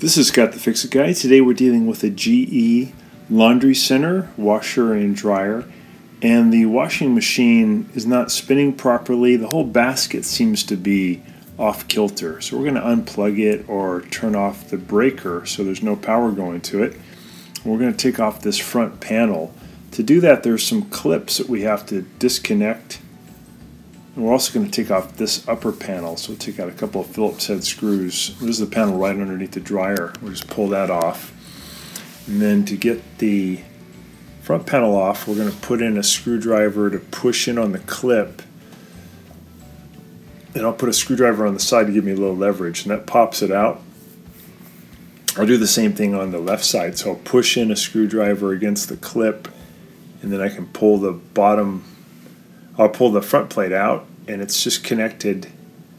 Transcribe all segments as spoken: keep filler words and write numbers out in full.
This is Scott The Fix It Guy. Today we're dealing with a G E Laundry Center washer and dryer, and the washing machine is not spinning properly. The whole basket seems to be off kilter, so we're going to unplug it or turn off the breaker so there's no power going to it. We're going to take off this front panel. To do that, there's some clips that we have to disconnect, and we're also going to take off this upper panel. So we'll take out a couple of Phillips head screws. This is the panel right underneath the dryer. We'll just pull that off, and then to get the front panel off, we're going to put in a screwdriver to push in on the clip, and I'll put a screwdriver on the side to give me a little leverage, and that pops it out. I'll do the same thing on the left side, so I'll push in a screwdriver against the clip, and then I can pull the bottom, I'll pull the front plate out, and it's just connected.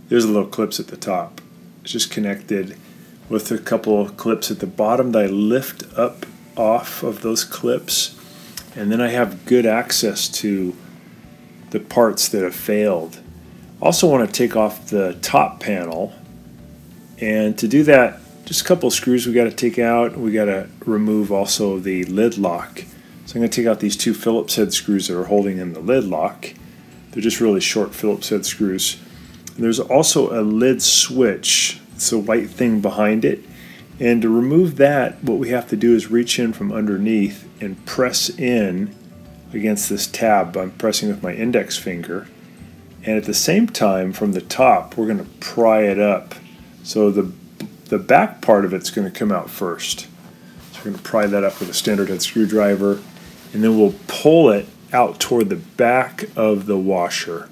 There's a little clips at the top. It's just connected with a couple of clips at the bottom that I lift up off of those clips, and then I have good access to the parts that have failed. Also want to take off the top panel, and to do that, just a couple of screws we got to take out. We got to remove also the lid lock. So I'm going to take out these two Phillips head screws that are holding in the lid lock. They're just really short Phillips head screws. And there's also a lid switch. It's a white thing behind it. And to remove that, what we have to do is reach in from underneath and press in against this tab. I'm pressing with my index finger. And at the same time, from the top, we're going to pry it up. So the, the back part of it's going to come out first. So we're going to pry that up with a standard head screwdriver, and then we'll pull it out toward the back of the washer.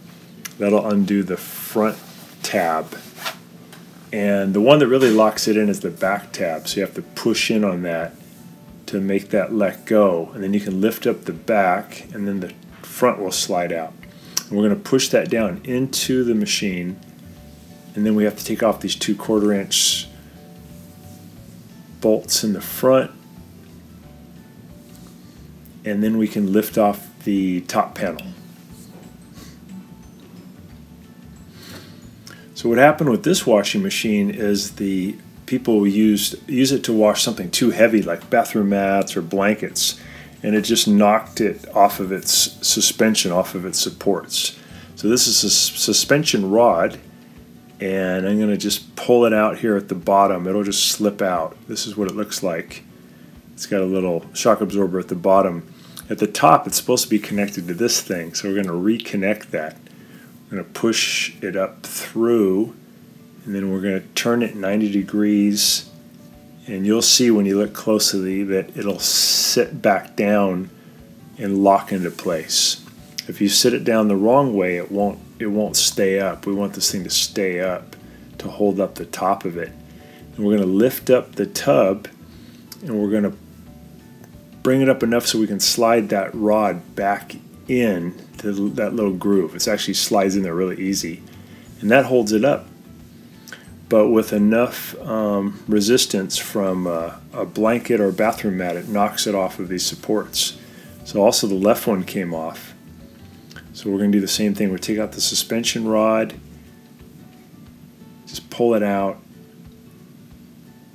That'll undo the front tab, and the one that really locks it in is the back tab, so you have to push in on that to make that let go, and then you can lift up the back, and then the front will slide out. And we're going to push that down into the machine, and then we have to take off these two quarter inch bolts in the front, and then we can lift off the top panel. So what happened with this washing machine is the people used use it to wash something too heavy, like bathroom mats or blankets, and it just knocked it off of its suspension, off of its supports. So this is a suspension rod, and I'm going to just pull it out here at the bottom. It'll just slip out. This is what it looks like. It's got a little shock absorber at the bottom. At the top, it's supposed to be connected to this thing, so we're going to reconnect that. We're going to push it up through, and then we're going to turn it ninety degrees, and you'll see when you look closely that it'll sit back down and lock into place. If you sit it down the wrong way, it won't it won't stay up. We want this thing to stay up to hold up the top of it. And we're going to lift up the tub, and we're going to bring it up enough so we can slide that rod back in to that little groove. It actually slides in there really easy, and that holds it up. But with enough um, resistance from uh, a blanket or a bathroom mat, it knocks it off of these supports. So also the left one came off. So we're going to do the same thing. We take out the suspension rod, just pull it out,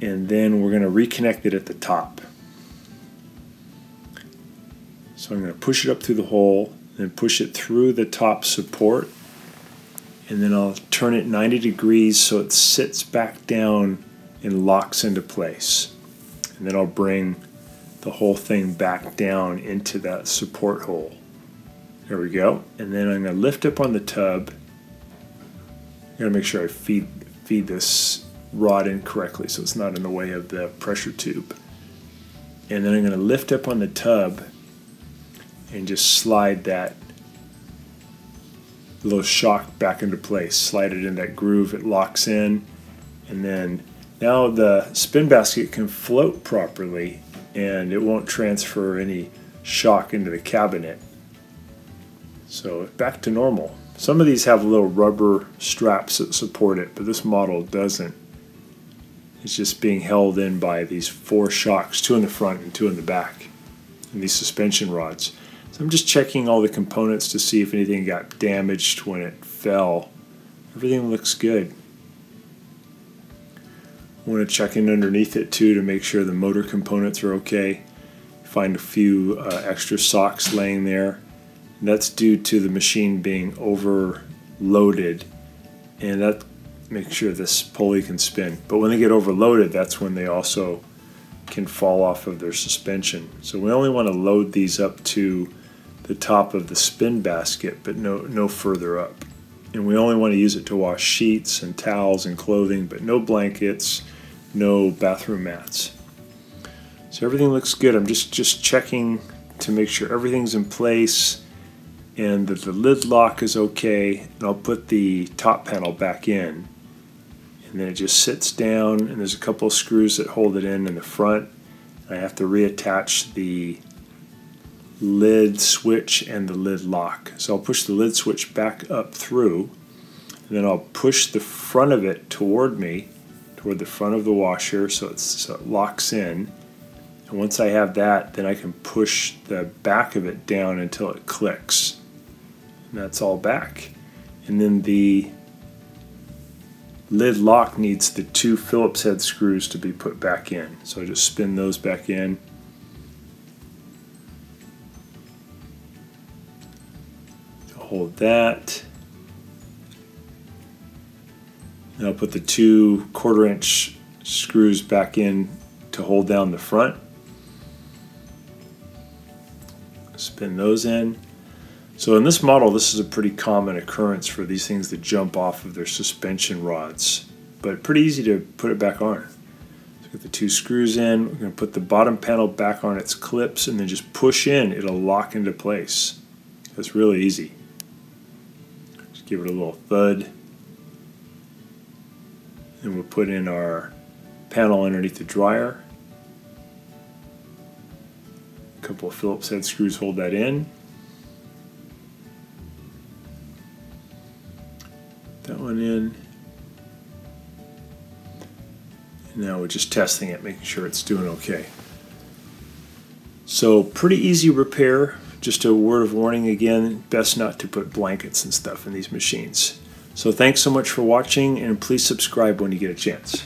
and then we're going to reconnect it at the top. So I'm going to push it up through the hole, then push it through the top support, and then I'll turn it ninety degrees so it sits back down and locks into place. And then I'll bring the whole thing back down into that support hole. There we go. And then I'm going to lift up on the tub. I'm going to make sure I feed, feed this rod in correctly so it's not in the way of the pressure tube. And then I'm going to lift up on the tub and just slide that little shock back into place. Slide it in that groove, it locks in. And then now the spin basket can float properly, and it won't transfer any shock into the cabinet. So back to normal. Some of these have little rubber straps that support it, but this model doesn't. It's just being held in by these four shocks, two in the front and two in the back, and these suspension rods. So I'm just checking all the components to see if anything got damaged when it fell. Everything looks good. want to check in underneath it too to make sure the motor components are okay. Find a few uh, extra socks laying there. And that's due to the machine being overloaded, and that makes sure this pulley can spin. But when they get overloaded, that's when they also can fall off of their suspension. So we only want to load these up to the top of the spin basket, but no, no further up. And we only want to use it to wash sheets and towels and clothing, but no blankets, no bathroom mats. So everything looks good. I'm just, just checking to make sure everything's in place and that the lid lock is okay. And I'll put the top panel back in. And then it just sits down, and there's a couple of screws that hold it in in the front. I have to reattach the lid switch and the lid lock. So I'll push the lid switch back up through, and then I'll push the front of it toward me, toward the front of the washer, so, it's, so it locks in. And once I have that, then I can push the back of it down until it clicks. And that's all back. And then the lid lock needs the two Phillips head screws to be put back in. So I just spin those back in. Hold that. And I'll put the two quarter inch screws back in to hold down the front. Spin those in. So in this model, this is a pretty common occurrence for these things to jump off of their suspension rods, but pretty easy to put it back on. So get the two screws in. We're going to put the bottom panel back on its clips and then just push in. It'll lock into place. That's really easy. Give it a little thud, and we'll put in our panel underneath the dryer. A couple of Phillips head screws hold that in. That one in. And now we're just testing it, making sure it's doing okay. So pretty easy repair. Just a word of warning again, best not to put blankets and stuff in these machines. So thanks so much for watching, and please subscribe when you get a chance.